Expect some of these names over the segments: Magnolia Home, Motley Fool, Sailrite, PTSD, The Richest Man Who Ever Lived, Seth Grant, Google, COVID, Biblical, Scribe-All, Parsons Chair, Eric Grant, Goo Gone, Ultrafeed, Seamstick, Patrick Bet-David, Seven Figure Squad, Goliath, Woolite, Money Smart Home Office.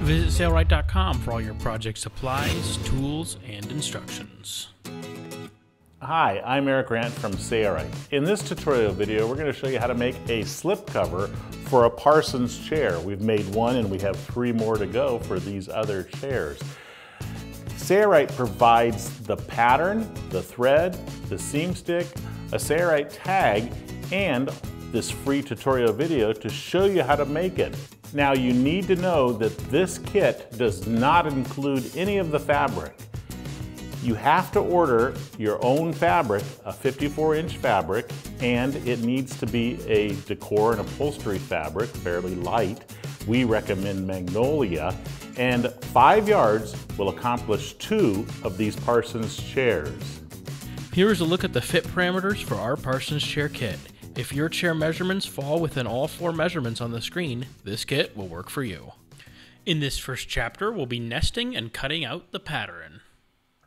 Visit Sailrite.com for all your project supplies, tools, and instructions. Hi, I'm Eric Grant from Sailrite. In this tutorial video, we're going to show you how to make a slip cover for a Parsons chair. We've made one and we have 3 more to go for these other chairs. Sailrite provides the pattern, the thread, the seam stick, a Sailrite tag, and this free tutorial video to show you how to make it. Now you need to know that this kit does not include any of the fabric. You have to order your own fabric, a 54-inch fabric, and it needs to be a decor and upholstery fabric, fairly light. We recommend Magnolia, and 5 yards will accomplish 2 of these Parsons chairs. Here is a look at the fit parameters for our Parsons chair kit. If your chair measurements fall within all 4 measurements on the screen, this kit will work for you. In this first chapter, we'll be nesting and cutting out the pattern.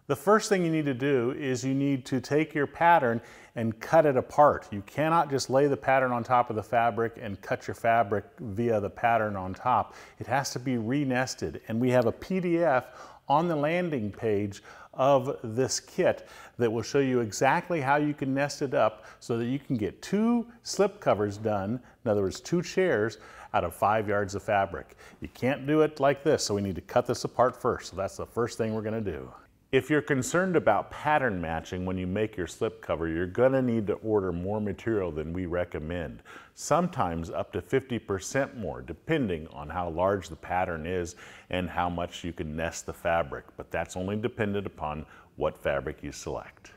The first thing you need to do is you need to take your pattern and cut it apart. You cannot just lay the pattern on top of the fabric and cut your fabric via the pattern on top. It has to be re-nested, and we have a PDF on the landing page of this kit that will show you exactly how you can nest it up so that you can get 2 slip covers done, in other words 2 chairs, out of 5 yards of fabric. You can't do it like this, so we need to cut this apart first. So that's the first thing we're going to do. If you're concerned about pattern matching when you make your slip cover, you're going to need to order more material than we recommend. Sometimes up to 50% more, depending on how large the pattern is and how much you can nest the fabric, but that's only dependent upon what fabric you select.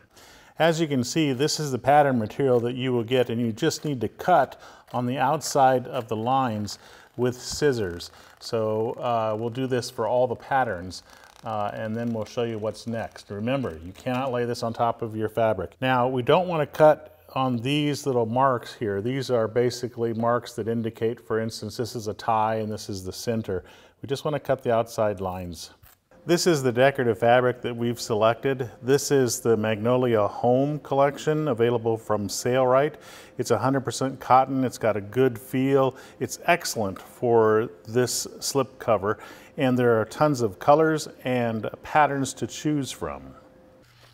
As you can see, this is the pattern material that you will get, and you just need to cut on the outside of the lines with scissors. So we'll do this for all the patterns. And then we'll show you what's next. Remember, you cannot lay this on top of your fabric. Now, we don't want to cut on these little marks here. These are basically marks that indicate, for instance, this is a tie and this is the center. We just want to cut the outside lines. This is the decorative fabric that we've selected. This is the Magnolia Home collection available from Sailrite. It's 100% cotton. It's got a good feel. It's excellent for this slip cover, and there are tons of colors and patterns to choose from.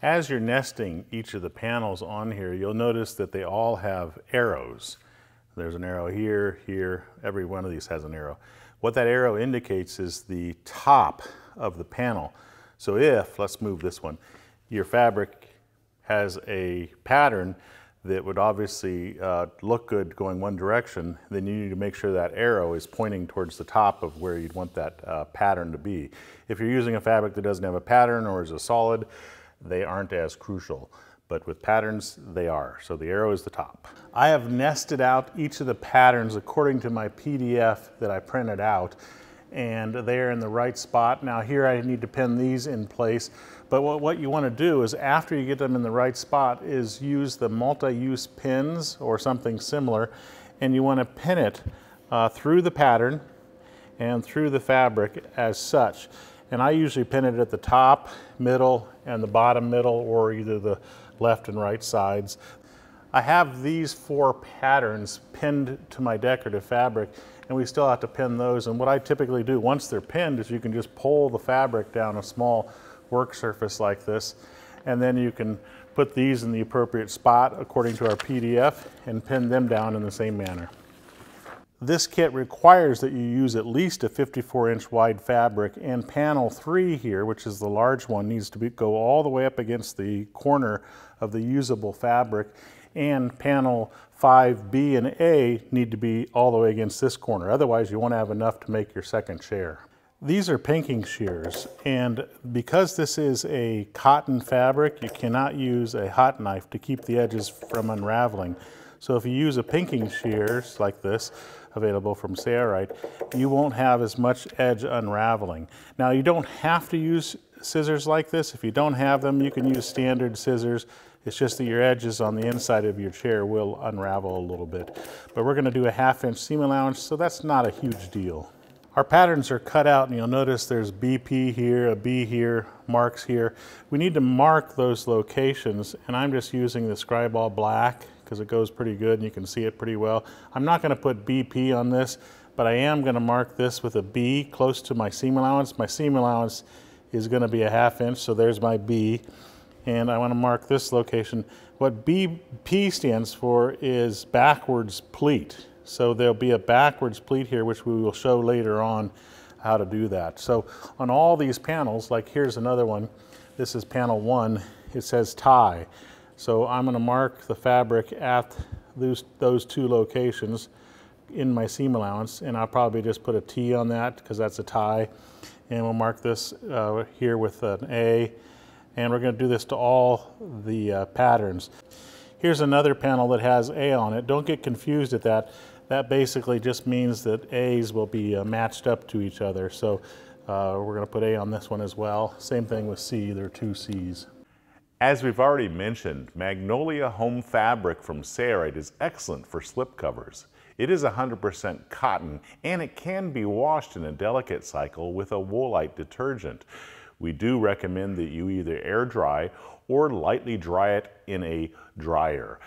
As you're nesting each of the panels on here, you'll notice that they all have arrows. There's an arrow here, here. Every one of these has an arrow. What that arrow indicates is the top of the panel. So if, let's move this one, your fabric has a pattern that would obviously look good going one direction, then you need to make sure that arrow is pointing towards the top of where you'd want that pattern to be. If you're using a fabric that doesn't have a pattern or is a solid, they aren't as crucial. But with patterns, they are. So the arrow is the top. I have nested out each of the patterns according to my PDF that I printed out, and they're in the right spot. Now here I need to pin these in place, but what you want to do is after you get them in the right spot is use the multi-use pins or something similar, and you want to pin it through the pattern and through the fabric as such. And I usually pin it at the top, middle, and the bottom middle, or either the left and right sides. I have these 4 patterns pinned to my decorative fabric, and we still have to pin those. And what I typically do once they're pinned is you can just pull the fabric down a small work surface like this, and then you can put these in the appropriate spot according to our PDF and pin them down in the same manner. This kit requires that you use at least a 54-inch wide fabric, and panel 3 here, which is the large one, needs to go all the way up against the corner of the usable fabric, and panel 5B and A need to be all the way against this corner. Otherwise, you want to have enough to make your second chair. These are pinking shears, and because this is a cotton fabric, you cannot use a hot knife to keep the edges from unraveling. So if you use a pinking shears like this, available from Sailrite, you won't have as much edge unraveling. Now you don't have to use scissors like this. If you don't have them, you can use standard scissors. It's just that your edges on the inside of your chair will unravel a little bit. But we're going to do a 1/2 inch seam allowance, so that's not a huge deal. Our patterns are cut out, and you'll notice there's BP here, a B here, marks here. We need to mark those locations, and I'm just using the Scribe-All black because it goes pretty good and you can see it pretty well. I'm not going to put BP on this. but I am going to mark this with a B close to my seam allowance. My seam allowance is going to be a ½ inch, so there's my B. And I want to mark this location. What BP stands for is backwards pleat. So there'll be a backwards pleat here, which we will show later on how to do that. So on all these panels, like here's another one. This is panel 1. It says tie. So I'm going to mark the fabric at those two locations in my seam allowance, and I'll probably just put a T on that because that's a tie. And we'll mark this here with an A. And we're going to do this to all the patterns. Here's another panel that has A on it. Don't get confused at that. That basically just means that A's will be matched up to each other. So we're going to put A on this one as well. Same thing with C, there are 2 C's. As we've already mentioned, Magnolia Home fabric from Sailrite is excellent for slip covers. It is 100% cotton, and it can be washed in a delicate cycle with a Woolite detergent. We do recommend that you either air dry or lightly dry it in a dryer.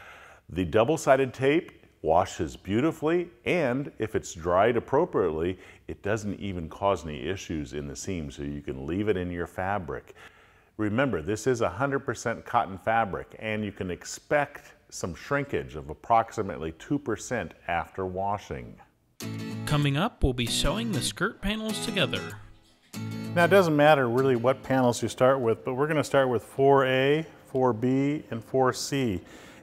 The double-sided tape washes beautifully, and if it's dried appropriately, it doesn't even cause any issues in the seam, so you can leave it in your fabric. Remember, this is 100% cotton fabric, and you can expect some shrinkage of approximately 2% after washing. Coming up, we'll be sewing the skirt panels together. Now, it doesn't matter really what panels you start with, but we're going to start with 4A, 4B, and 4C.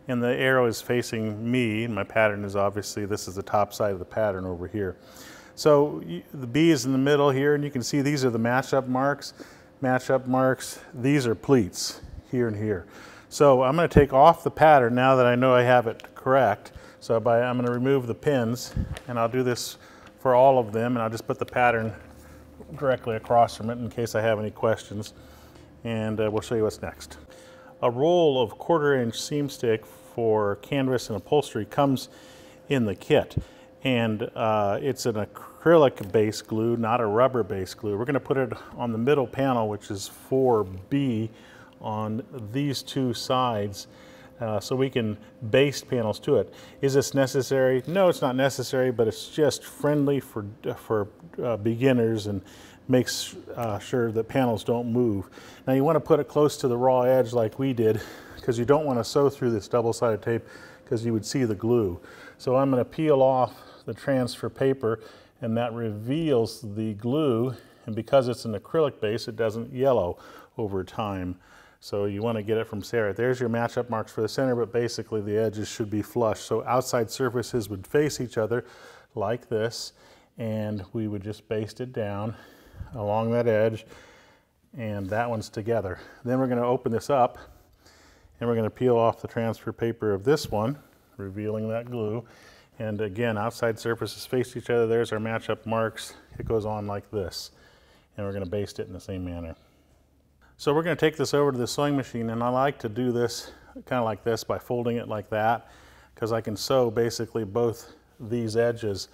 And the arrow is facing me, and my pattern is obviously, this is the top side of the pattern over here. So the B is in the middle here, and you can see these are the matchup marks. These are pleats here and here. So I'm going to take off the pattern now that I know I have it correct. So I'm going to remove the pins, and I'll do this for all of them, and I'll just put the pattern directly across from it in case I have any questions, and we'll show you what's next. A roll of 1/4 inch seam stick for canvas and upholstery comes in the kit, and it's an acrylic base glue, not a rubber base glue. We're going to put it on the middle panel, which is 4B, on these two sides, so we can baste panels to it. Is this necessary? No, it's not necessary, but it's just friendly for beginners and makes sure that panels don't move. Now you want to put it close to the raw edge like we did, because you don't want to sew through this double-sided tape because you would see the glue. So I'm going to peel off the transfer paper, and that reveals the glue, and because it's an acrylic base, it doesn't yellow over time. So you want to get it from Sailrite. There's your matchup marks for the center, but basically the edges should be flush. So outside surfaces would face each other like this, and we would just baste it down along that edge, and that one's together. Then we're going to open this up, and we're going to peel off the transfer paper of this one, revealing that glue. And again, outside surfaces face each other. There's our matchup marks. It goes on like this, and we're going to baste it in the same manner. So we're going to take this over to the sewing machine, and I like to do this kind of like this by folding it like that, because I can sew basically both these edges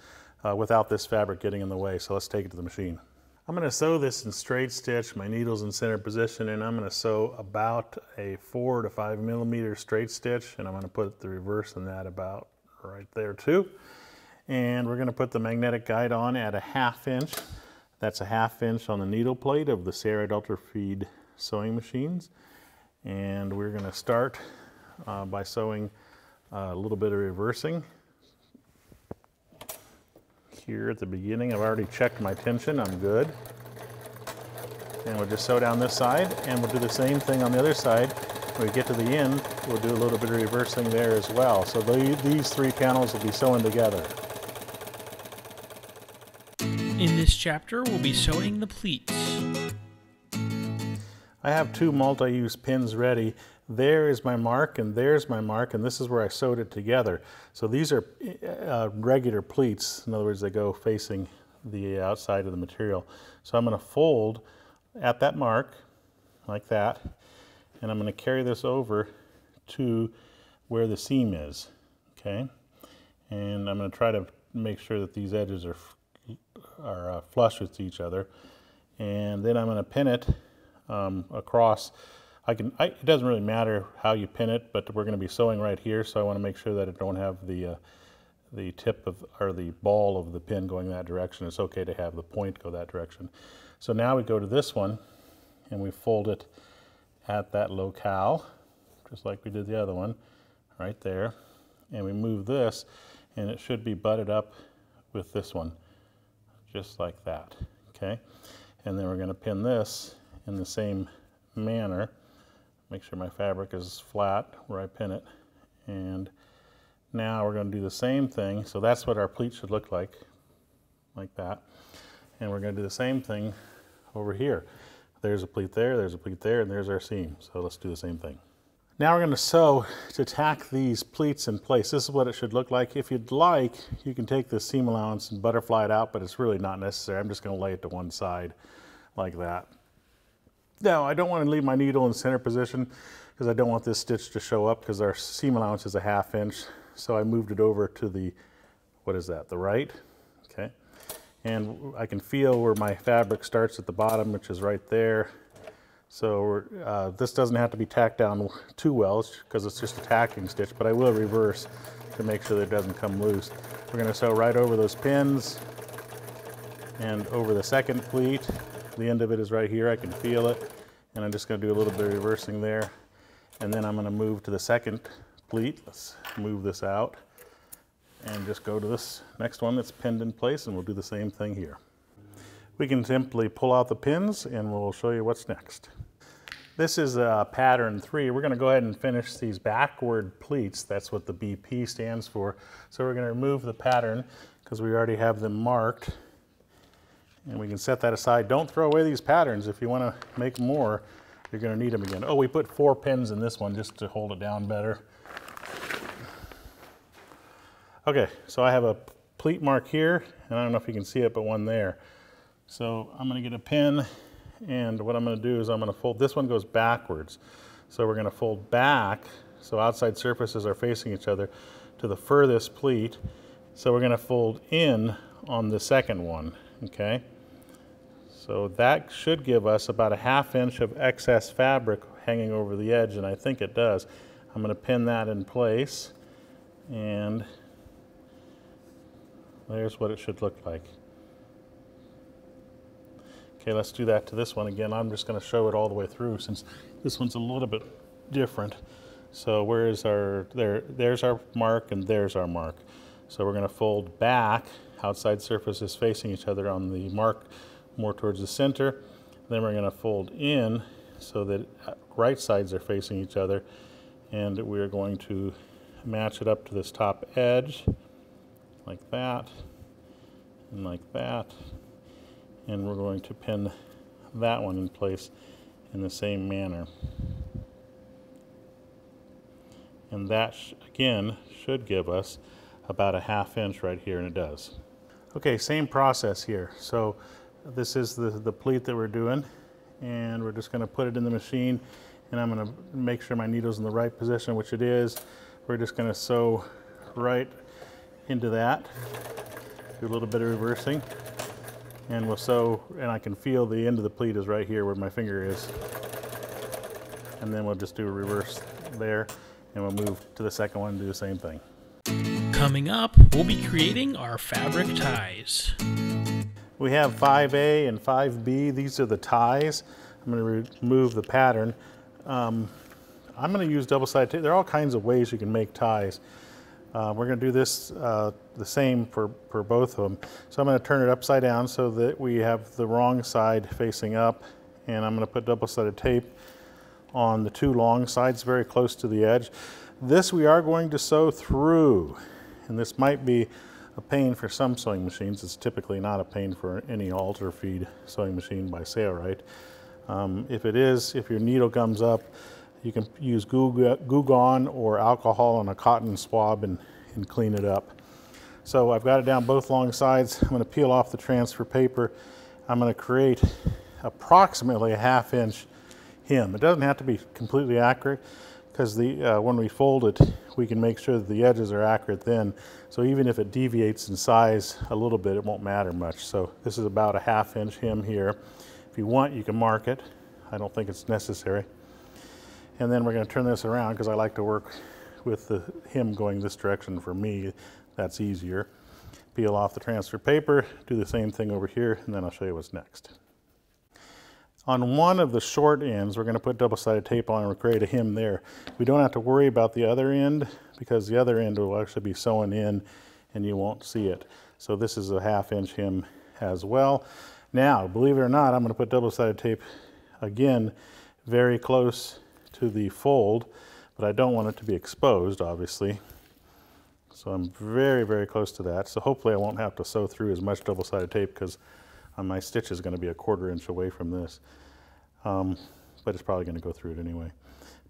without this fabric getting in the way. So let's take it to the machine. I'm going to sew this in straight stitch, my needle's in center position, and I'm going to sew about a 4 to 5 millimeter straight stitch, and I'm going to put the reverse in that about right there too. And we're going to put the magnetic guide on at a ½ inch. That's a ½ inch on the needle plate of the Sailrite Ultrafeed sewing machines, and we're going to start by sewing a little bit of reversing here at the beginning. I've already checked my tension, I'm good, and we'll just sew down this side, and we'll do the same thing on the other side. When we get to the end, we'll do a little bit of reversing there as well. So these three panels will be sewing together. In this chapter, we'll be sewing the pleats. I have 2 multi-use pins ready. There is my mark, and there's my mark, and this is where I sewed it together. So these are regular pleats. In other words, they go facing the outside of the material. So I'm going to fold at that mark like that, and I'm going to carry this over to where the seam is. Okay, and I'm going to try to make sure that these edges are flush with each other, and then I'm going to pin it across. It doesn't really matter how you pin it, but we're going to be sewing right here, so I want to make sure that it don't have the tip of, or the ball of the pin going that direction. It's okay to have the point go that direction. So now we go to this one and we fold it at that locale, just like we did the other one, right there. And we move this and it should be butted up with this one, just like that, okay? And then we're gonna pin this in the same manner. Make sure my fabric is flat where I pin it. And now we're gonna do the same thing. So that's what our pleat should look like that. And we're gonna do the same thing over here. There's a pleat there, and there's our seam. So let's do the same thing. Now we're gonna sew to tack these pleats in place. This is what it should look like. If you'd like, you can take this seam allowance and butterfly it out, but it's really not necessary. I'm just gonna lay it to one side like that. Now, I don't want to leave my needle in center position because I don't want this stitch to show up because our seam allowance is a ½ inch. So I moved it over to the, what is that, the right? Okay. And I can feel where my fabric starts at the bottom, which is right there. So this doesn't have to be tacked down too well because it's just a tacking stitch, but I will reverse to make sure that it doesn't come loose. We're going to sew right over those pins and over the second pleat. The end of it is right here, I can feel it, and I'm just going to do a little bit of reversing there, and then I'm going to move to the second pleat. Let's move this out and just go to this next one that's pinned in place, and we'll do the same thing here. We can simply pull out the pins and we'll show you what's next. This is pattern 3. We're going to go ahead and finish these backward pleats. That's what the BP stands for. So we're going to remove the pattern because we already have them marked. And we can set that aside. Don't throw away these patterns. If you want to make more, you're going to need them again. Oh, we put 4 pins in this one just to hold it down better. Okay, so I have a pleat mark here, and I don't know if you can see it, but one there. So I'm going to get a pin, and what I'm going to do is I'm going to fold. This one goes backwards. So we're going to fold back, so outside surfaces are facing each other, to the furthest pleat. So we're going to fold in on the second one, okay? So that should give us about a ½ inch of excess fabric hanging over the edge, and I think it does. I'm going to pin that in place, and there's what it should look like. Okay, let's do that to this one again. I'm just going to show it all the way through since this one's a little bit different. So where is our, there's our mark and there's our mark. So we're going to fold back, outside surfaces facing each other on the mark more towards the center. Then we're going to fold in so that right sides are facing each other, and we're going to match it up to this top edge like that and like that, and we're going to pin that one in place in the same manner. And that again should give us about a ½ inch right here, and it does. Okay, same process here. So this is the pleat that we're doing, and we're just gonna put it in the machine, and I'm gonna make sure my needle's in the right position, which it is. We're just gonna sew right into that. Do a little bit of reversing, and we'll sew, and I can feel the end of the pleat is right here where my finger is. And then we'll just do a reverse there, and we'll move to the second one and do the same thing. Coming up, we'll be creating our fabric ties. We have 5A and 5B. These are the ties. I'm going to remove the pattern. I'm going to use double-sided tape. There are all kinds of ways you can make ties. We're going to do this the same for both of them. So I'm going to turn it upside down so that we have the wrong side facing up, and I'm going to put double-sided tape on the two long sides very close to the edge. This we are going to sew through. And this might be a pain for some sewing machines. It's typically not a pain for any Ultrafeed sewing machine by Sailrite. If it is, if your needle gums up, you can use Goo Gone or alcohol on a cotton swab and clean it up. So I've got it down both long sides. I'm going to peel off the transfer paper. I'm going to create approximately a ½ inch hem. It doesn't have to be completely accurate, because when we fold it, we can make sure that the edges are accurate then. So even if it deviates in size a little bit, it won't matter much. So this is about a ½ inch hem here. If you want, you can mark it. I don't think it's necessary. And then we're going to turn this around because I like to work with the hem going this direction for me. That's easier. Peel off the transfer paper, do the same thing over here, and then I'll show you what's next. On one of the short ends, we're going to put double-sided tape on and we'll create a hem there. We don't have to worry about the other end because the other end will actually be sewn in and you won't see it. So this is a half-inch hem as well. Now, believe it or not, I'm going to put double-sided tape again very close to the fold, but I don't want it to be exposed, obviously. So I'm very, very close to that. So hopefully I won't have to sew through as much double-sided tape because my stitch is going to be a 1/4 inch away from this, but it's probably going to go through it anyway.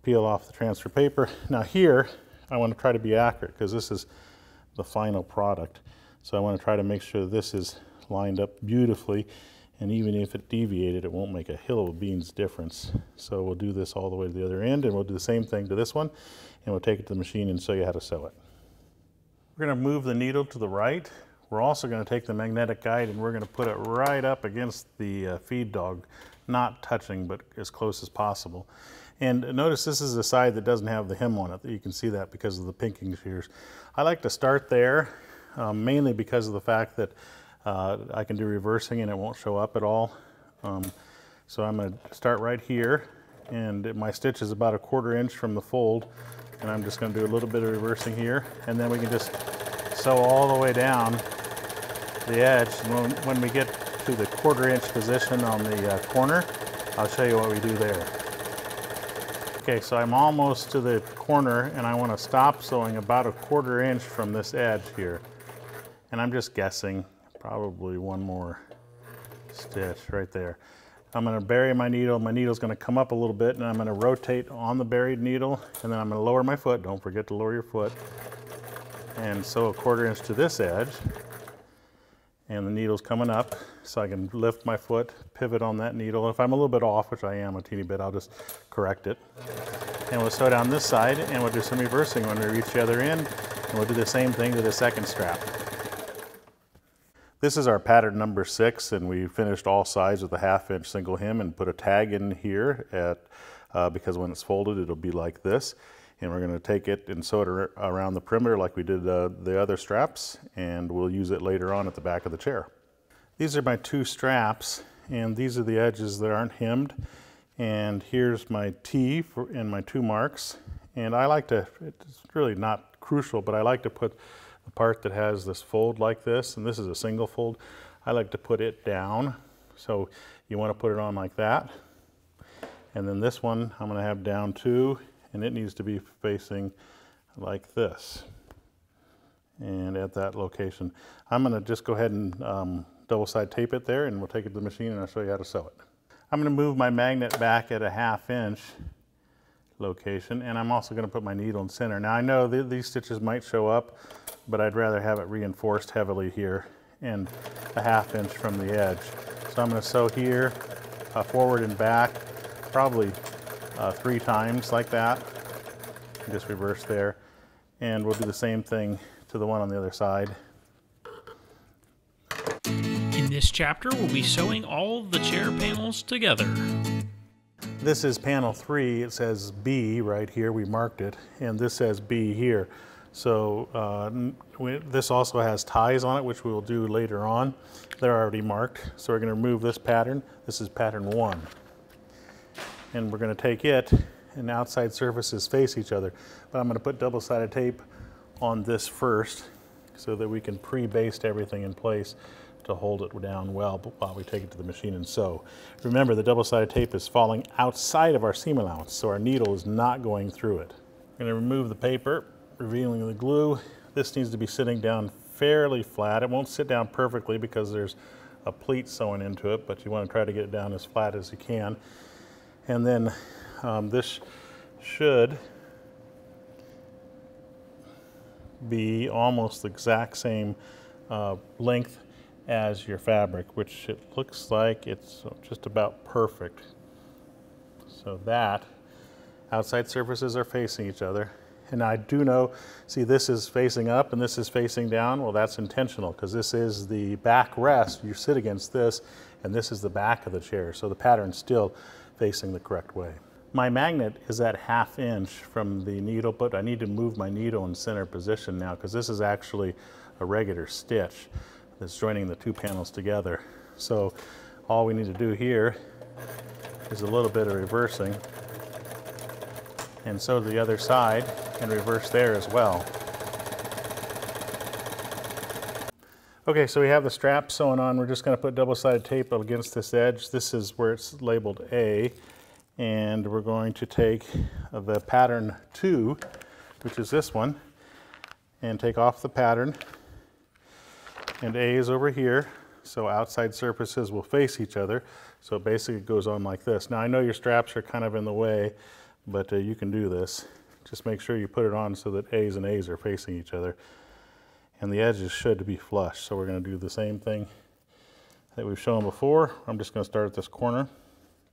Peel off the transfer paper. Now here, I want to try to be accurate because this is the final product. So I want to try to make sure this is lined up beautifully, and even if it deviated, it won't make a hill of beans difference. So we'll do this all the way to the other end, and we'll do the same thing to this one, and we'll take it to the machine and show you how to sew it. We're going to move the needle to the right. We're also going to take the magnetic guide and we're going to put it right up against the feed dog, not touching, but as close as possible. And notice this is the side that doesn't have the hem on it. You can see that because of the pinking shears. I like to start there, mainly because of the fact that I can do reversing and it won't show up at all. So I'm going to start right here, and my stitch is about a 1/4 inch from the fold, and I'm just going to do a little bit of reversing here, and then we can just sew all the way down the edge. When we get to the 1/4 inch position on the corner, I'll show you what we do there. Okay, so I'm almost to the corner and I want to stop sewing about a 1/4 inch from this edge here. And I'm just guessing, probably one more stitch right there. I'm going to bury my needle. My needle's going to come up a little bit and I'm going to rotate on the buried needle, and then I'm going to lower my foot. Don't forget to lower your foot. And sew a 1/4 inch to this edge, and the needle's coming up, so I can lift my foot, pivot on that needle. If I'm a little bit off, which I am a teeny bit, I'll just correct it. And we'll sew down this side, and we'll do some reversing when we reach the other end, and we'll do the same thing to the second strap. This is our pattern number 6, and we finished all sides with a 1/2 inch single hem and put a tag in here at, because when it's folded, it'll be like this. And we're going to take it and sew it around the perimeter like we did the other straps, and we'll use it later on at the back of the chair. These are my 2 straps, and these are the edges that aren't hemmed. And here's my T and my 2 marks. And I like to, it's really not crucial, but I like to put the part that has this fold like this, and this is a single fold, I like to put it down. So you want to put it on like that. And then this one I'm going to have down too, and it needs to be facing like this, and at that location. I'm going to just go ahead and double-side tape it there, and we'll take it to the machine and I'll show you how to sew it. I'm going to move my magnet back at a 1/2 inch location, and I'm also going to put my needle in center. Now I know these stitches might show up, but I'd rather have it reinforced heavily here and a 1/2 inch from the edge. So I'm going to sew here, forward and back, probably 3 times like that, and just reverse there, and we'll do the same thing to the one on the other side. In this chapter, we'll be sewing all the chair panels together. This is panel 3. It says B right here. We marked it, and this says B here. So this also has ties on it, which we will do later on. They're already marked, so we're going to remove this pattern. This is pattern 1. And we're going to take it, and outside surfaces face each other. But I'm going to put double-sided tape on this first so that we can pre-baste everything in place to hold it down well while we take it to the machine and sew. Remember, the double-sided tape is falling outside of our seam allowance, so our needle is not going through it. I'm going to remove the paper, revealing the glue. This needs to be sitting down fairly flat. It won't sit down perfectly because there's a pleat sewn into it, but you want to try to get it down as flat as you can. And then this should be almost the exact same length as your fabric, which it looks like it's just about perfect. So that outside surfaces are facing each other. And I do know, see, this is facing up and this is facing down. Well, that's intentional because this is the back rest. You sit against this, and this is the back of the chair. So the pattern's still facing the correct way. my magnet is at ½ inch from the needle, but I need to move my needle in center position now because this is actually a regular stitch that's joining the two panels together. So all we need to do here is a little bit of reversing, and so to the other side, and reverse there as well. Okay, so we have the strap sewn on. We're just going to put double-sided tape against this edge. This is where it's labeled A, and we're going to take the pattern 2, which is this one, and take off the pattern, and A is over here, so outside surfaces will face each other. So it basically goes on like this. Now I know your straps are kind of in the way, but you can do this. Just make sure you put it on so that A's and A's are facing each other. And the edges should be flush. So we're going to do the same thing that we've shown before. I'm just going to start at this corner.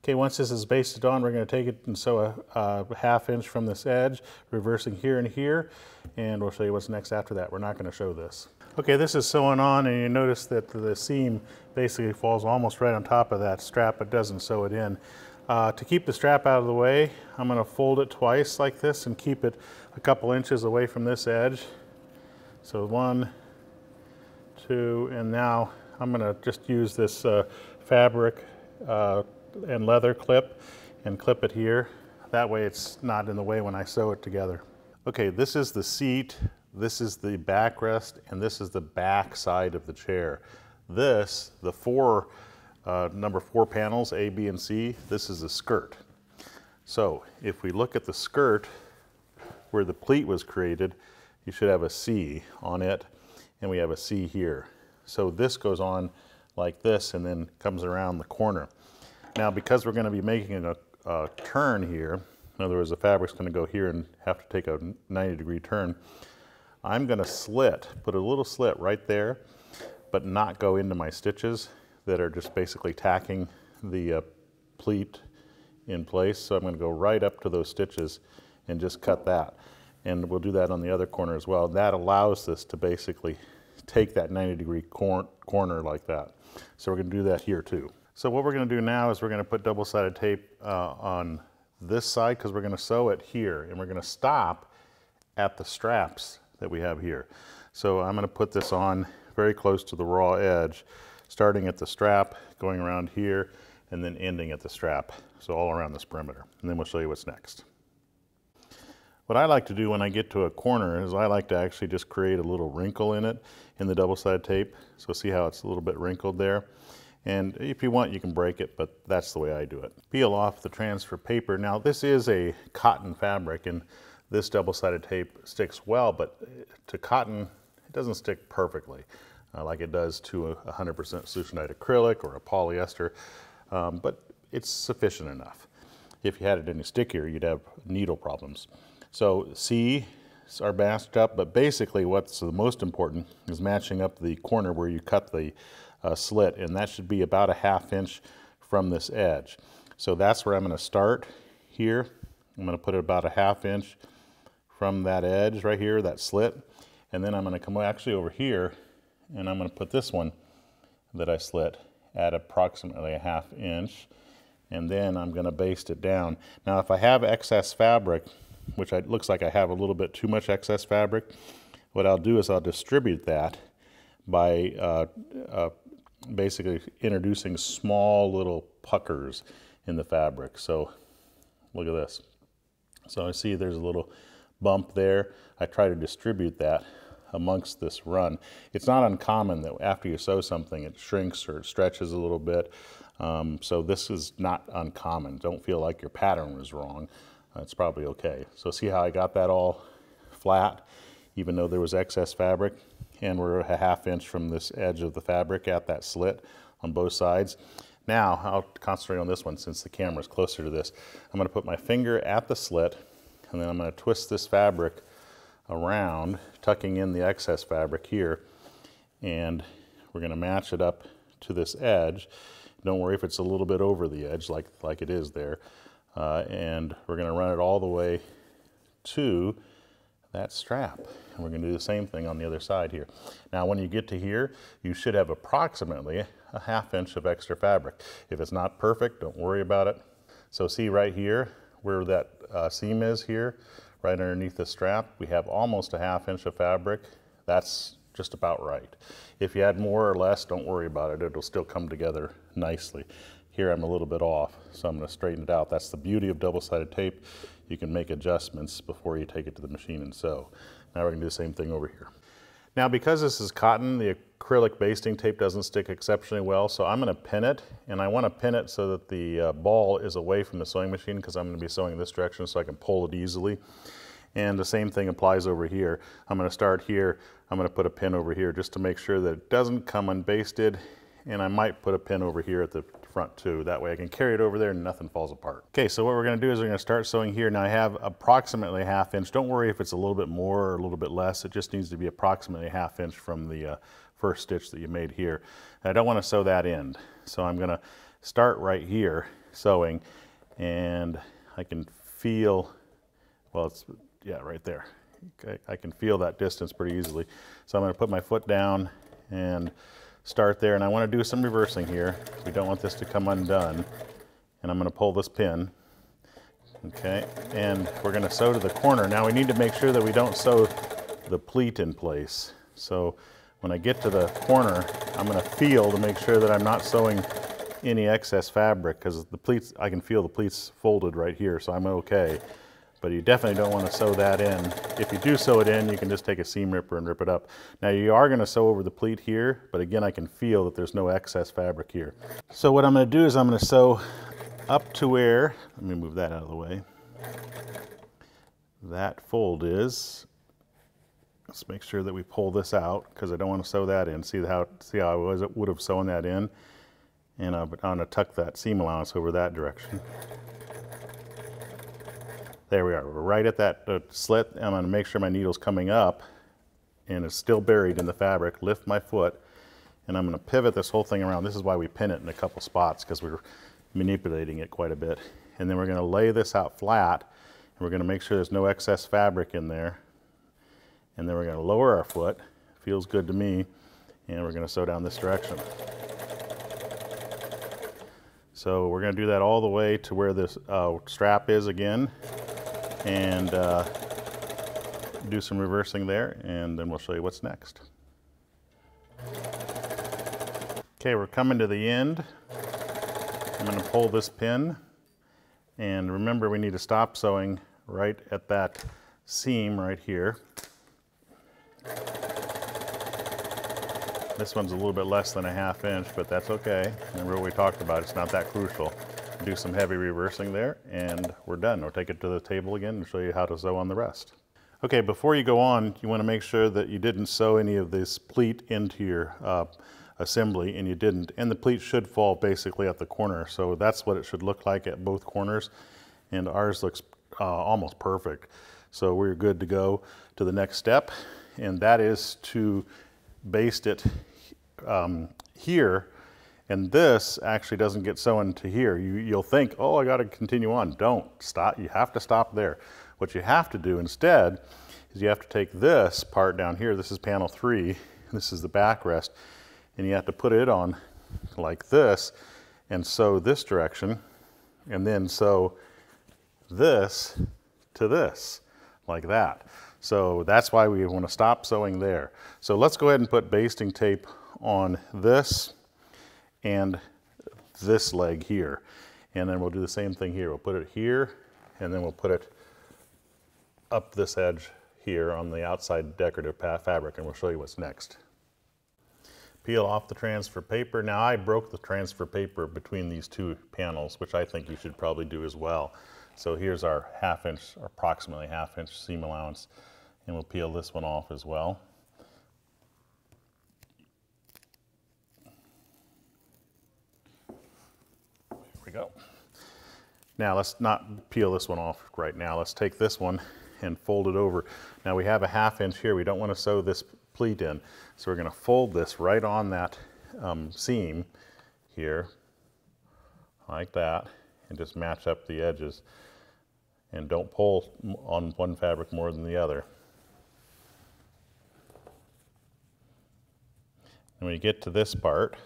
Okay, once this is basted on, we're going to take it and sew a ½ inch from this edge, reversing here and here, and we'll show you what's next after that. We're not going to show this. Okay, this is sewing on, and you notice that the seam basically falls almost right on top of that strap, but doesn't sew it in. To keep the strap out of the way, I'm going to fold it twice like this and keep it a couple inches away from this edge. So 1, 2, and now I'm going to just use this fabric and leather clip and clip it here. That way it's not in the way when I sew it together. Okay, this is the seat. This is the backrest, and this is the back side of the chair. This, the number four panels, A, B, and C, this is the skirt. So if we look at the skirt where the pleat was created, you should have a C on it, and we have a C here. So this goes on like this and then comes around the corner. Now because we're going to be making a turn here, in other words, the fabric's going to go here and have to take a 90-degree turn, I'm going to slit, put a little slit right there, but not go into my stitches that are just basically tacking the pleat in place. So I'm going to go right up to those stitches and just cut that. And we'll do that on the other corner as well. That allows this to basically take that 90-degree corner like that. So we're going to do that here too. So what we're going to do now is we're going to put double-sided tape on this side because we're going to sew it here, and we're going to stop at the straps that we have here. So I'm going to put this on very close to the raw edge, starting at the strap, going around here, and then ending at the strap. So all around this perimeter. And then we'll show you what's next. What I like to do when I get to a corner is I like to actually just create a little wrinkle in it in the double-sided tape. So see how it's a little bit wrinkled there. And if you want, you can break it, but that's the way I do it. Peel off the transfer paper. Now this is a cotton fabric, and this double-sided tape sticks well, but to cotton, it doesn't stick perfectly like it does to a 100% solutionite acrylic or a polyester, but it's sufficient enough. If you had it any stickier, you'd have needle problems. So C's are masked up, but basically what's the most important is matching up the corner where you cut the slit, and that should be about a ½ inch from this edge. So that's where I'm going to start here. I'm going to put it about a ½ inch from that edge right here, that slit, and then I'm going to come actually over here, and I'm going to put this one that I slit at approximately a ½ inch, and then I'm going to baste it down. Now if I have excess fabric, which it looks like I have a little bit too much excess fabric, what I'll do is I'll distribute that by basically introducing small little puckers in the fabric. So look at this. So I see there's a little bump there. I try to distribute that amongst this run. It's not uncommon that after you sew something, it shrinks or it stretches a little bit. So this is not uncommon. Don't feel like your pattern was wrong. It's probably okay. So see how I got that all flat, even though there was excess fabric, and we're a ½ inch from this edge of the fabric at that slit on both sides. Now, I'll concentrate on this one since the camera's closer to this. I'm going to put my finger at the slit, and then I'm going to twist this fabric around, tucking in the excess fabric here, and we're going to match it up to this edge. Don't worry if it's a little bit over the edge like it is there. And we're going to run it all the way to that strap. And we're going to do the same thing on the other side here. Now when you get to here, you should have approximately a ½ inch of extra fabric. If it's not perfect, don't worry about it. So see right here where that seam is here, right underneath the strap, we have almost a ½ inch of fabric. That's just about right. If you add more or less, don't worry about it. It'll still come together nicely. Here I'm a little bit off, so I'm going to straighten it out. That's the beauty of double-sided tape. You can make adjustments before you take it to the machine and sew. Now we're going to do the same thing over here. Now because this is cotton, the acrylic basting tape doesn't stick exceptionally well, so I'm going to pin it, and I want to pin it so that the ball is away from the sewing machine because I'm going to be sewing this direction so I can pull it easily. And the same thing applies over here. I'm going to start here, I'm going to put a pin over here just to make sure that it doesn't come unbasted, and I might put a pin over here at the front too. That way I can carry it over there and nothing falls apart. Okay, so what we're going to do is we're going to start sewing here. Now I have approximately ½ inch. Don't worry if it's a little bit more or a little bit less. It just needs to be approximately ½ inch from the first stitch that you made here. And I don't want to sew that end. So I'm going to start right here sewing, and I can feel, well, it's, yeah, right there. Okay, I can feel that distance pretty easily. So I'm going to put my foot down and start there, and I want to do some reversing here. We don't want this to come undone, and I'm going to pull this pin, okay, and we're going to sew to the corner. Now we need to make sure that we don't sew the pleat in place, so when I get to the corner I'm going to feel to make sure that I'm not sewing any excess fabric, because the pleats, I can feel the pleats folded right here, so I'm okay. But you definitely don't want to sew that in. If you do sew it in, you can just take a seam ripper and rip it up. Now you are going to sew over the pleat here, but again I can feel that there's no excess fabric here. So what I'm going to do is I'm going to sew up to where, let me move that out of the way, that fold is. Let's make sure that we pull this out because I don't want to sew that in. See how would have sewn that in? And I'm going to tuck that seam allowance over that direction. There we are, we're right at that slit. I'm going to make sure my needle's coming up and it's still buried in the fabric. Lift my foot, and I'm going to pivot this whole thing around. This is why we pin it in a couple spots, because we're manipulating it quite a bit. And then we're going to lay this out flat, and we're going to make sure there's no excess fabric in there. And then we're going to lower our foot, feels good to me, and we're going to sew down this direction. So we're going to do that all the way to where this strap is again, and do some reversing there, and then we'll show you what's next. Okay, we're coming to the end. I'm going to pull this pin, and remember we need to stop sewing right at that seam right here. This one's a little bit less than a ½ inch, but that's okay. Remember what we talked about, it's not that crucial. Do some heavy reversing there, and we're done. We'll take it to the table again and show you how to sew on the rest. Okay, before you go on, you want to make sure that you didn't sew any of this pleat into your assembly, and you didn't. And the pleat should fall basically at the corner, so that's what it should look like at both corners. And ours looks almost perfect. So we're good to go to the next step, and that is to baste it here. And this actually doesn't get sewn to here. You'll think, oh, I got to continue on. Don't stop. You have to stop there. What you have to do instead is you have to take this part down here. This is panel 3. This is the backrest. And you have to put it on like this and sew this direction, and then sew this to this like that. So that's why we want to stop sewing there. So let's go ahead and put basting tape on this and this leg here, and then we'll do the same thing here. We'll put it here, and then we'll put it up this edge here on the outside decorative fabric, and we'll show you what's next. Peel off the transfer paper. Now I broke the transfer paper between these two panels, which I think you should probably do as well. So here's our ½ inch, approximately ½ inch seam allowance, and we'll peel this one off as well. We go. Now let's not peel this one off right now. Let's take this one and fold it over. Now we have a ½ inch here. We don't want to sew this pleat in, so we're going to fold this right on that seam here like that, and just match up the edges, and don't pull on one fabric more than the other. And when you get to this part,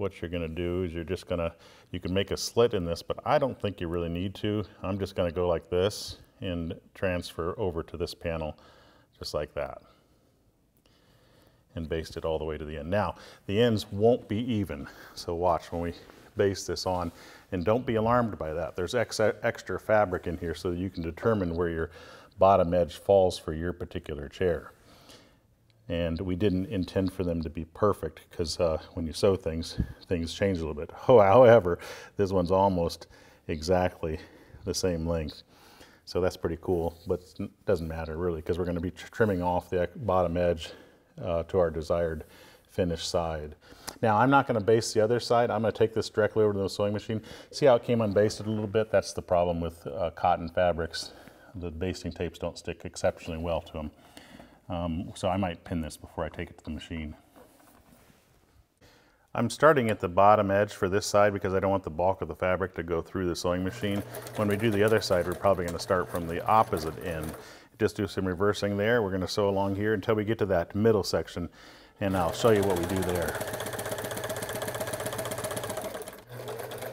what you're gonna do is you're just gonna, you can make a slit in this, but I don't think you really need to. I'm just gonna go like this and transfer over to this panel, just like that, and baste it all the way to the end. Now, the ends won't be even, so watch when we baste this on, and don't be alarmed by that. There's extra fabric in here so that you can determine where your bottom edge falls for your particular chair. And we didn't intend for them to be perfect because when you sew things, things change a little bit. Oh, however, this one's almost exactly the same length. So that's pretty cool, but it doesn't matter really because we're gonna be trimming off the bottom edge to our desired finished side. Now, I'm not gonna baste the other side. I'm gonna take this directly over to the sewing machine. See how it came unbasted a little bit? That's the problem with cotton fabrics. The basting tapes don't stick exceptionally well to them. So I might pin this before I take it to the machine. I'm starting at the bottom edge for this side because I don't want the bulk of the fabric to go through the sewing machine. When we do the other side, we're probably going to start from the opposite end. Just do some reversing there. We're going to sew along here until we get to that middle section, and I'll show you what we do there.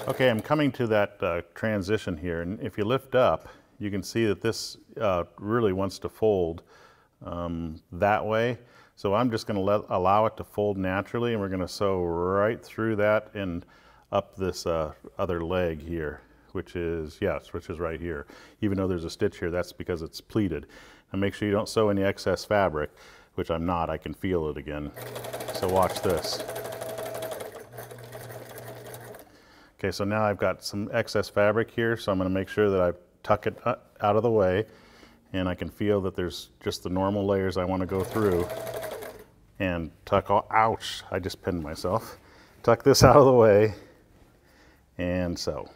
Okay, I'm coming to that transition here, and if you lift up, you can see that this really wants to fold that way. So I'm just going to allow it to fold naturally, and we're going to sew right through that and up this other leg here, which is, yes, which is right here. Even though there's a stitch here, that's because it's pleated. And make sure you don't sew any excess fabric, which I'm not. I can feel it again. So watch this. Okay, so now I've got some excess fabric here, so I'm going to make sure that I tuck it out of the way, and I can feel that there's just the normal layers I want to go through and tuck all, ouch, I just pinned myself. Tuck this out of the way and sew.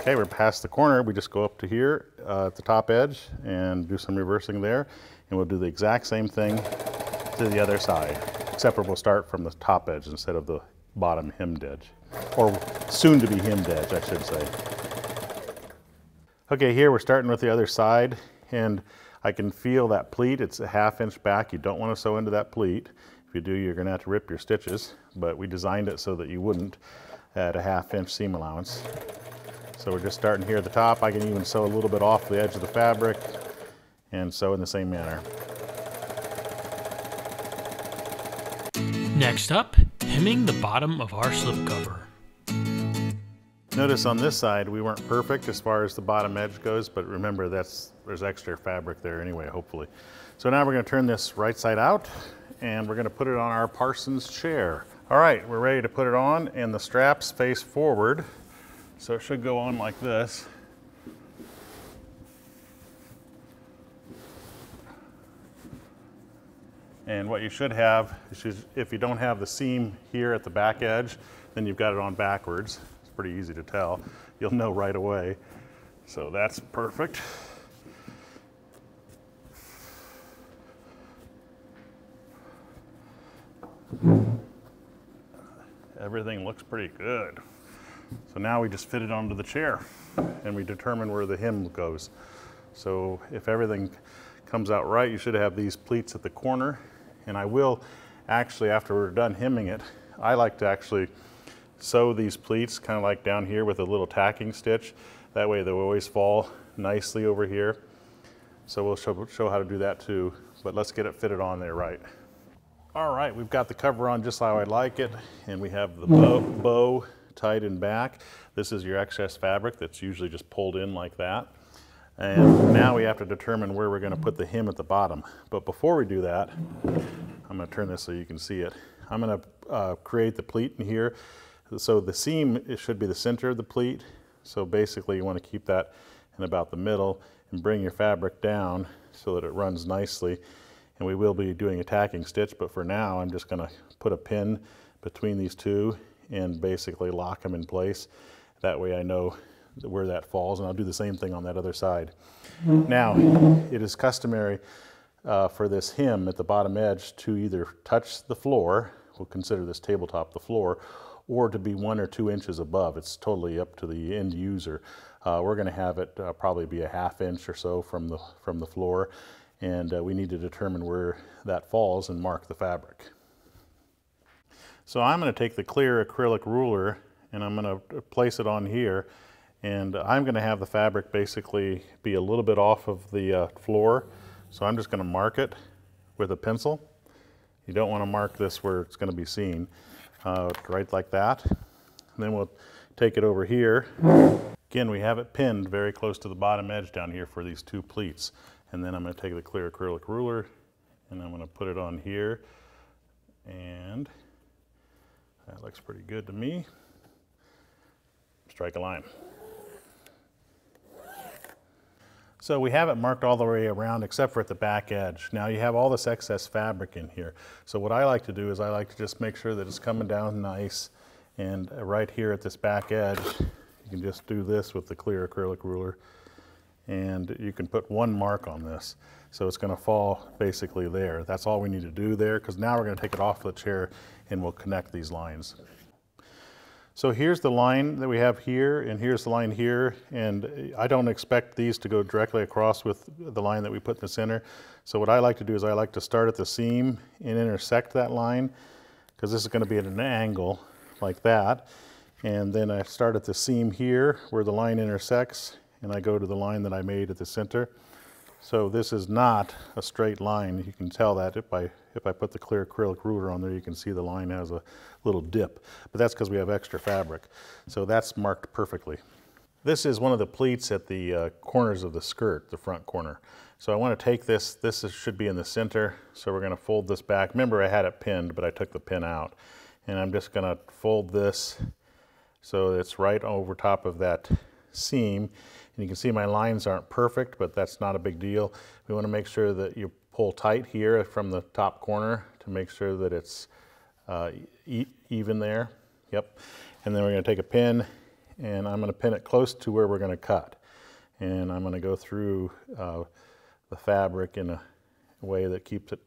Okay, we're past the corner. We just go up to here at the top edge and do some reversing there, and we'll do the exact same thing to the other side, except for we'll start from the top edge instead of the bottom hemmed edge, or soon to be hemmed edge, I should say. Okay, here we're starting with the other side, and I can feel that pleat. It's a ½ inch back. You don't want to sew into that pleat. If you do, you're going to have to rip your stitches, but we designed it so that you wouldn't at a ½ inch seam allowance. So we're just starting here at the top. I can even sew a little bit off the edge of the fabric and sew in the same manner. Next up, hemming the bottom of our slipcover. Notice on this side, we weren't perfect as far as the bottom edge goes, but remember there's extra fabric there anyway, hopefully. So now we're gonna turn this right side out, and we're gonna put it on our Parsons chair. All right, we're ready to put it on, and the straps face forward. So it should go on like this. And what you should have is, if you don't have the seam here at the back edge, then you've got it on backwards. Pretty easy to tell. You'll know right away. So that's perfect. Everything looks pretty good. So now we just fit it onto the chair, and we determine where the hem goes. So if everything comes out right, you should have these pleats at the corner. And I will actually, after we're done hemming it, I like to actually sew these pleats kind of like down here with a little tacking stitch. That way they'll always fall nicely over here. So we'll show how to do that too, but let's get it fitted on there right. All right, we've got the cover on just how I like it, and we have the bow tied in back. This is your excess fabric that's usually just pulled in like that. And now we have to determine where we're gonna put the hem at the bottom. But before we do that, I'm gonna turn this so you can see it. I'm gonna create the pleat in here. So the seam, it should be the center of the pleat. So basically you want to keep that in about the middle and bring your fabric down so that it runs nicely. And we will be doing a tacking stitch, but for now I'm just going to put a pin between these two and basically lock them in place. That way I know where that falls, and I'll do the same thing on that other side. Now, it is customary for this hem at the bottom edge to either touch the floor, we'll consider this tabletop the floor, or to be 1 or 2 inches above. It's totally up to the end user. We're gonna have it probably be a ½ inch or so from the floor, and we need to determine where that falls and mark the fabric. So I'm going to take the clear acrylic ruler and I'm going to place it on here, and I'm going to have the fabric basically be a little bit off of the floor. So I'm just going to mark it with a pencil. You don't want to mark this where it's going to be seen, right like that. And then we'll take it over here. Again, we have it pinned very close to the bottom edge down here for these two pleats. And then I'm going to take the clear acrylic ruler and I'm going to put it on here, and that looks pretty good to me. Strike a line. So we have it marked all the way around except for at the back edge. Now you have all this excess fabric in here. So what I like to do is I like to just make sure that it's coming down nice, and right here at this back edge, you can just do this with the clear acrylic ruler and you can put one mark on this. So it's going to fall basically there. That's all we need to do there, because now we're going to take it off the chair and we'll connect these lines. So here's the line that we have here, and here's the line here, and I don't expect these to go directly across with the line that we put in the center. So what I like to do is I like to start at the seam and intersect that line, because this is going to be at an angle like that. And then I start at the seam here where the line intersects, and I go to the line that I made at the center. So this is not a straight line. You can tell that if I put the clear acrylic ruler on there, you can see the line has a little dip, but that's because we have extra fabric. So that's marked perfectly. This is one of the pleats at the corners of the skirt, the front corner. So I want to take this, should be in the center, so we're going to fold this back. Remember, I had it pinned, but I took the pin out. And I'm just going to fold this so it's right over top of that seam. And you can see my lines aren't perfect, but that's not a big deal. We want to make sure that you pull tight here from the top corner to make sure that it's even there. Yep. And then we're going to take a pin, and I'm going to pin it close to where we're going to cut. And I'm going to go through the fabric in a way that keeps it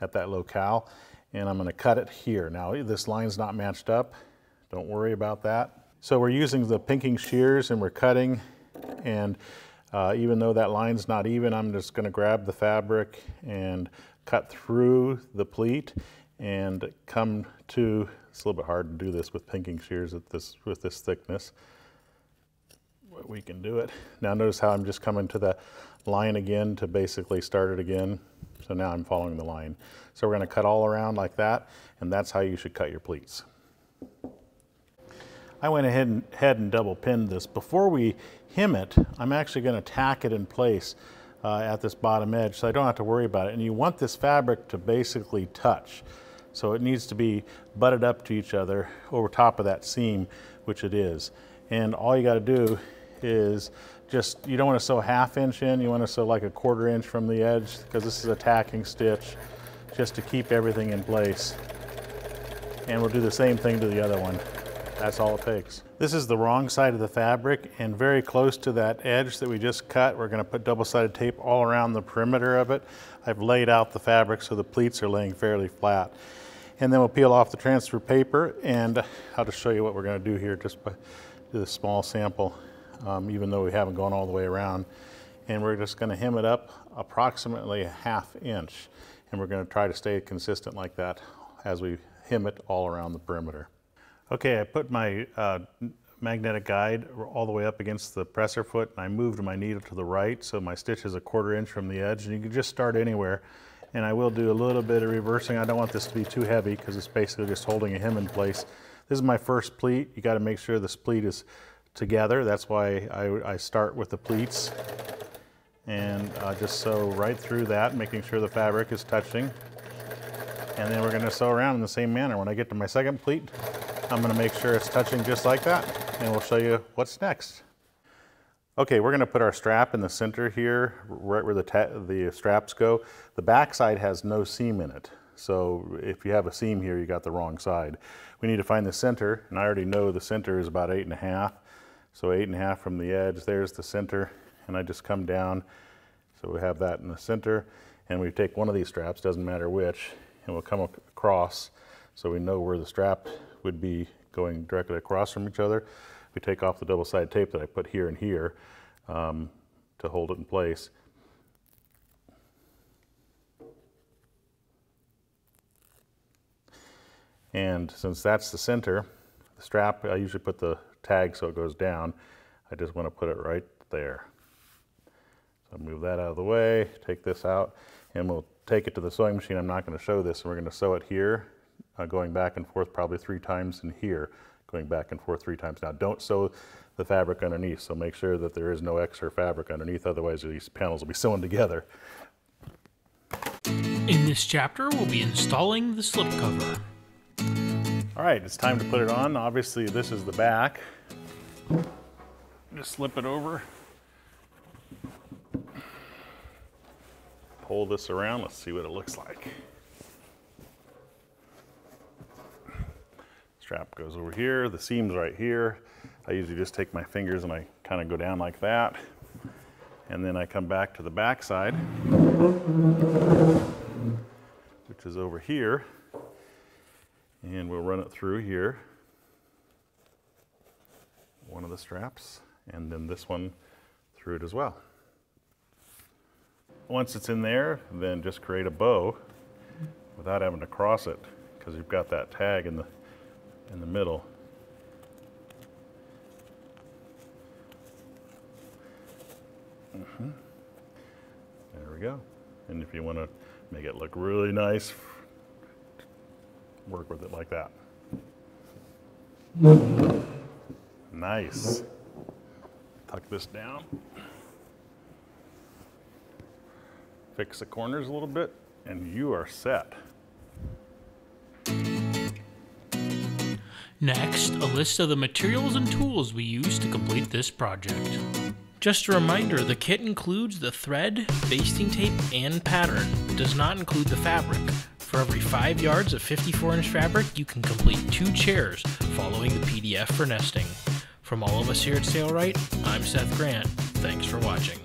at that locale. And I'm going to cut it here. Now, this line's not matched up. Don't worry about that. So we're using the pinking shears and we're cutting. And even though that line's not even, I'm just going to grab the fabric and cut through the pleat and come to, it's a little bit hard to do this with pinking shears at this, with this thickness, but we can do it. Now notice how I'm just coming to the line again to basically start it again. So now I'm following the line. So we're going to cut all around like that, and that's how you should cut your pleats. I went ahead and double pinned this. Before we hem it, I'm actually going to tack it in place at this bottom edge, so I don't have to worry about it. And you want this fabric to basically touch. So it needs to be butted up to each other over top of that seam, which it is. And all you got to do is just, you don't want to sew 1/2 inch in, you want to sew like a 1/4 inch from the edge, because this is a tacking stitch, just to keep everything in place. And we'll do the same thing to the other one. That's all it takes. This is the wrong side of the fabric, and very close to that edge that we just cut, we're going to put double-sided tape all around the perimeter of it. I've laid out the fabric so the pleats are laying fairly flat. And then we'll peel off the transfer paper, and I'll just show you what we're going to do here just by this small sample, even though we haven't gone all the way around. And we're just going to hem it up approximately 1/2 inch, and we're going to try to stay consistent like that as we hem it all around the perimeter. Okay, I put my magnetic guide all the way up against the presser foot, and I moved my needle to the right, so my stitch is a 1/4 inch from the edge, and you can just start anywhere. And I will do a little bit of reversing. I don't want this to be too heavy, because it's basically just holding a hem in place. This is my first pleat. You got to make sure this pleat is together. That's why I start with the pleats, and just sew right through that, making sure the fabric is touching. And then we're going to sew around in the same manner. When I get to my second pleat, I'm going to make sure it's touching just like that, and we'll show you what's next. Okay, we're going to put our strap in the center here, right where the straps go. The back side has no seam in it, so if you have a seam here, you got the wrong side. We need to find the center, and I already know the center is about 8.5, so 8.5 from the edge. There's the center, and I just come down, so we have that in the center, and we take one of these straps, doesn't matter which, and we'll come across so we know where the strap would be going directly across from each other. We take off the double-sided tape that I put here and here to hold it in place. And since that's the center, the strap, I usually put the tag so it goes down. I just want to put it right there. So move that out of the way, take this out, and we'll take it to the sewing machine. I'm not going to show this, and we're going to sew it here, going back and forth probably 3 times, and here, going back and forth 3 times. Now, don't sew the fabric underneath, so make sure that there is no extra fabric underneath, otherwise these panels will be sewn together. In this chapter, we'll be installing the slip cover. All right, it's time to put it on. Obviously, this is the back. Just slip it over. Pull this around, let's see what it looks like. Strap goes over here, the seam's right here. I usually just take my fingers and I kind of go down like that. And then I come back to the back side, which is over here. And we'll run it through here, one of the straps, and then this one through it as well. Once it's in there, then just create a bow without having to cross it, because you've got that tag in the middle. There we go. And if you want to make it look really nice, work with it like that. Nice. Tuck this down. Fix the corners a little bit, and you are set. Next, a list of the materials and tools we use to complete this project. Just a reminder, the kit includes the thread, basting tape, and pattern. It does not include the fabric. For every 5 yards of 54-inch fabric, you can complete 2 chairs, following the PDF for nesting. From all of us here at Sailrite, I'm Seth Grant. Thanks for watching.